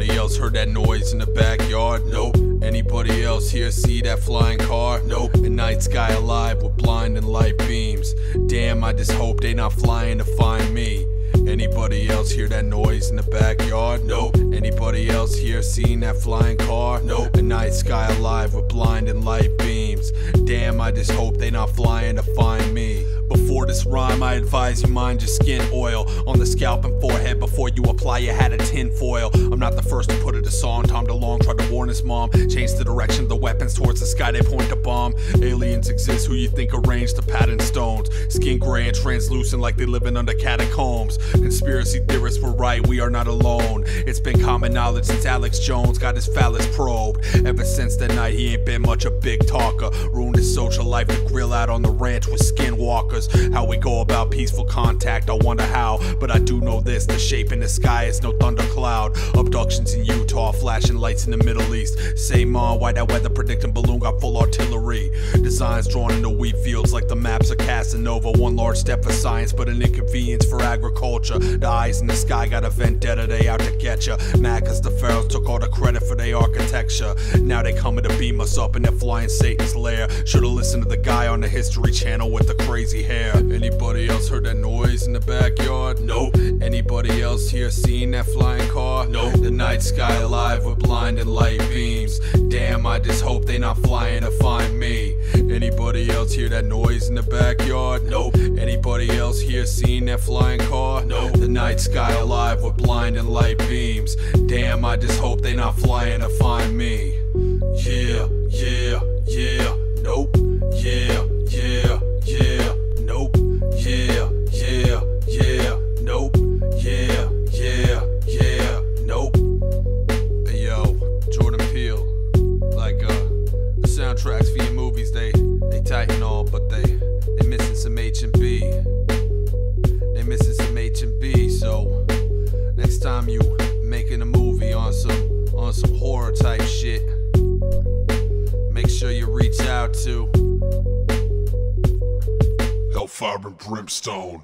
Anybody else heard that noise in the backyard? Nope. Anybody else here see that flying car? Nope. The night sky alive with blinding light beams. Damn, I just hope they not flying to find me. Anybody else hear that noise in the backyard? Nope. Anybody else here seen that flying car? Nope. The night sky alive with blinding light beams. Damn, I just hope they not flying to find me. Before this rhyme, I advise you mind your skin oil on the scalp and forehead before you apply your hat of tinfoil. I'm not the first to put it aside. Tom DeLonge tried to warn his mom. Changed the direction of the weapons towards the sky, they point the bomb. Aliens exist, who you think arranged the pattern stones. Skin gray and translucent like they living under catacombs. Conspiracy theorists were right, we are not alone. It's been common knowledge since Alex Jones got his phallus probed. Ever since that night, he ain't been much a big talker. Ruined his social life to grill out on the ranch with skinwalkers. How we go about peaceful contact, I wonder how. But I do know this, the shape in the sky is no thundercloud. Abductions in Utah, flashing lights in the Middle East. Say ma, why that weather predicting balloon got full artillery. Designs drawn into wheat fields like the maps of Casanova. One large step for science, but an inconvenience for agriculture. The eyes in the sky got a vendetta, they out to get ya. Mad cause the pharaohs took all the credit for their architecture. Now they coming to beam us up and they're flying Satan's lair. Should've listened to the guy on the History Channel with the crazy hair. Anybody else heard that noise in the backyard? Nope. Anybody else here seen that flying car? Nope. The night sky alive with blinding light beams. Damn, I just hope they not flying to find me. Anybody else hear that noise in the backyard? Nope. Anybody else here seen that flying car? Nope. The night sky alive with blinding light beams. Damn, I just hope they not flying to find me. Yeah, yeah, yeah. Nope. Yeah, yeah, yeah. Nope, yeah, yeah, yeah, nope, yeah, yeah, yeah, nope. Hey yo, Jordan Peele, like the soundtracks for your movies, they tight and all, but they missing some H&B. They missing some H&B, so next time you making a movie on some horror type shit, make sure you reach out to Hellfire and Brimstone.